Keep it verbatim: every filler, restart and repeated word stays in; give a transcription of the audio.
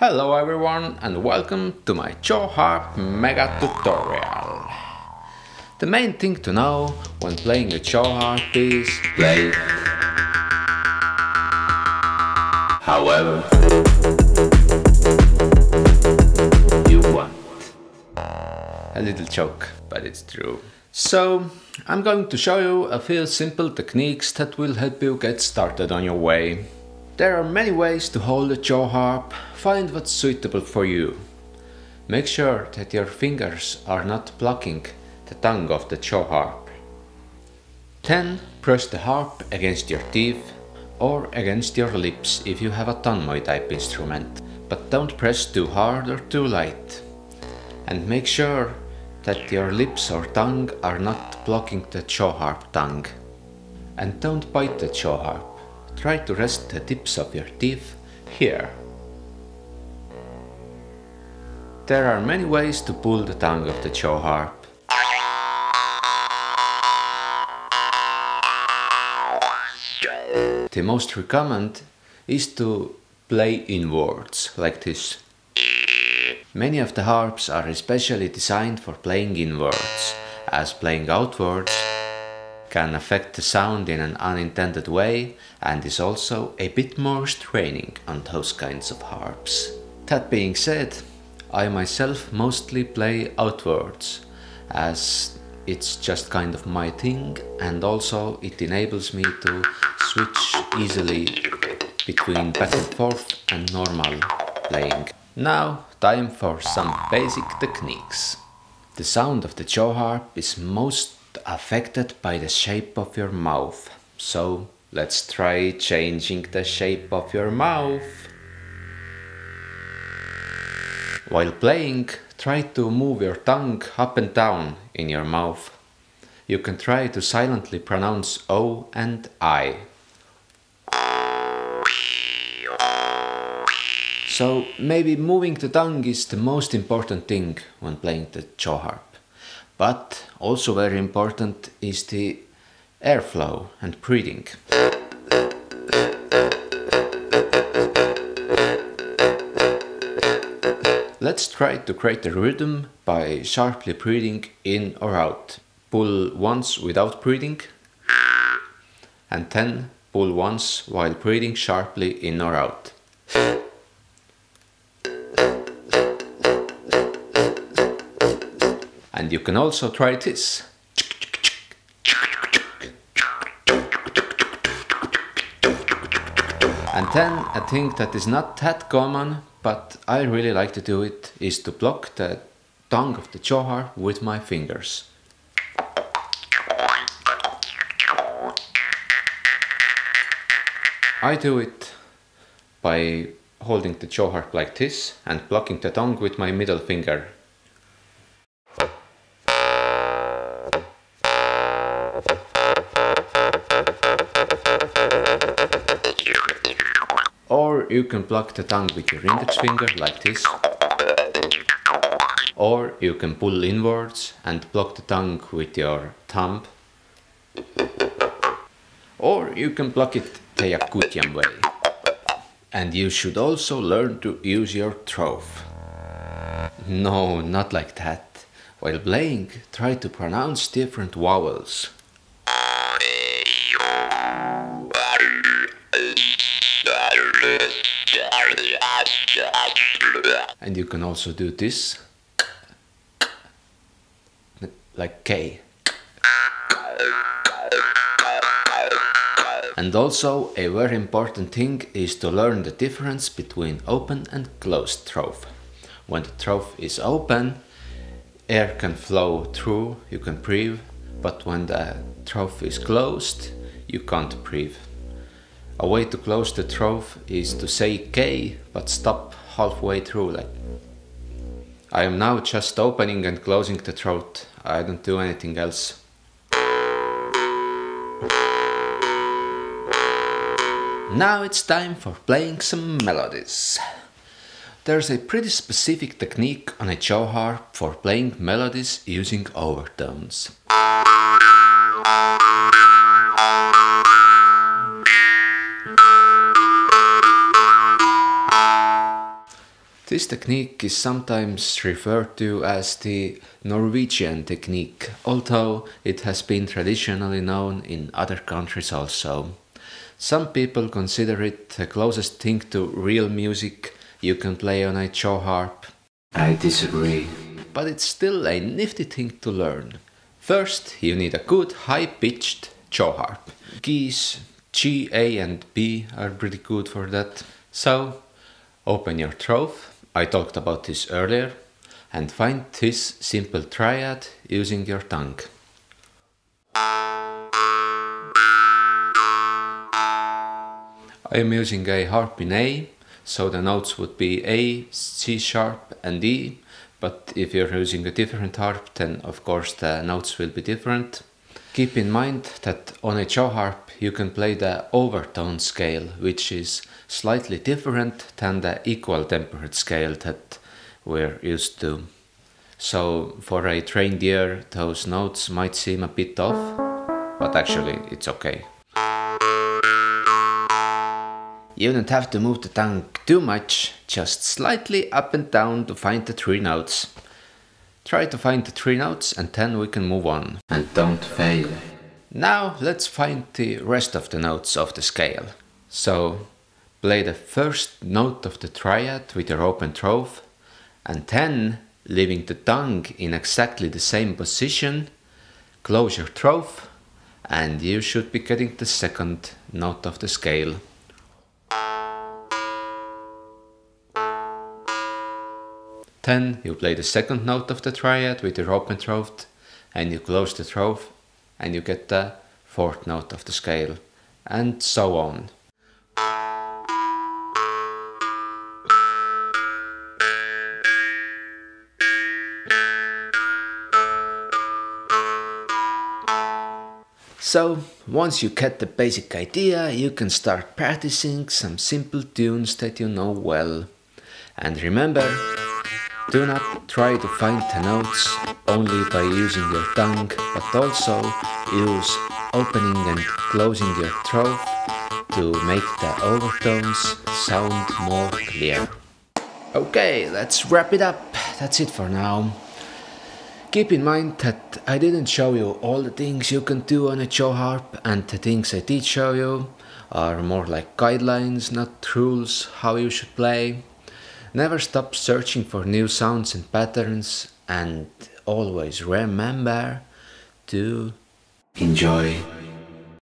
Hello everyone and welcome to my Choharp mega tutorial. The main thing to know when playing a Choharp is play. However you want. A little joke, but it's true. So I'm going to show you a few simple techniques that will help you get started on your way. There are many ways to hold a Choharp, find what's suitable for you. Make sure that your fingers are not blocking the tongue of the Choharp. Then press the harp against your teeth or against your lips if you have a tonmoi type instrument, but don't press too hard or too light. And make sure that your lips or tongue are not blocking the Choharp tongue. And don't bite the Choharp. Try to rest the tips of your teeth here. There are many ways to pull the tongue of the Choharp. The most recommended is to play inwards, like this. Many of the harps are especially designed for playing inwards, as playing outwards can affect the sound in an unintended way and is also a bit more straining on those kinds of harps. That being said, I myself mostly play outwards, as it's just kind of my thing and also it enables me to switch easily between back and forth and normal playing. Now, time for some basic techniques. The sound of the Choharp is most affected by the shape of your mouth, so let's try changing the shape of your mouth. While playing, try to move your tongue up and down in your mouth. You can try to silently pronounce O and I. So maybe moving the tongue is the most important thing when playing the Choharp. But also very important is the airflow and breathing. Let's try to create a rhythm by sharply breathing in or out. Pull once without breathing, and then pull once while breathing sharply in or out. And you can also try this. And then a thing that is not that common, but I really like to do it, is to block the tongue of the Choharp with my fingers. I do it by holding the Choharp like this and blocking the tongue with my middle finger. Or you can block the tongue with your index finger, like this. Or you can pull inwards and block the tongue with your thumb. Or you can block it the Yakutian way. And you should also learn to use your trough. No, not like that. While playing, try to pronounce different vowels. And you can also do this, like K. And also a very important thing is to learn the difference between open and closed trough. When the trough is open, air can flow through, you can breathe, but when the trough is closed, you can't breathe. A way to close the trough is to say K, but stop halfway through, like. I am now just opening and closing the throat. I don't do anything else. Now it's time for playing some melodies. There's a pretty specific technique on a Choharp for playing melodies using overtones. This technique is sometimes referred to as the Norwegian technique, although it has been traditionally known in other countries also. Some people consider it the closest thing to real music you can play on a jaw harp. I disagree. But it's still a nifty thing to learn. First, you need a good high-pitched jaw harp. Keys G, A and B are pretty good for that. So, open your trove, I talked about this earlier, and find this simple triad using your tongue. I am using a harp in A, so the notes would be A, C sharp and E, but if you're using a different harp, then of course the notes will be different. Keep in mind that on a jaw harp you can play the overtone scale, which is slightly different than the equal tempered scale that we're used to. So for a trained ear those notes might seem a bit off, but actually it's okay. You don't have to move the tongue too much, just slightly up and down to find the three notes. Try to find the three notes and then we can move on. And don't fail. Now let's find the rest of the notes of the scale. So play the first note of the triad with your open trove, and then, leaving the tongue in exactly the same position, close your trove and you should be getting the second note of the scale. Then you play the second note of the triad with your open trove and you close the trove and you get the fourth note of the scale, and so on. So, once you get the basic idea, you can start practicing some simple tunes that you know well. And remember, do not try to find the notes only by using your tongue, but also use opening and closing your throat to make the overtones sound more clear. Okay, let's wrap it up. That's it for now. Keep in mind that I didn't show you all the things you can do on a jaw harp, and the things I did show you are more like guidelines, not rules, how you should play. Never stop searching for new sounds and patterns, and always remember to enjoy.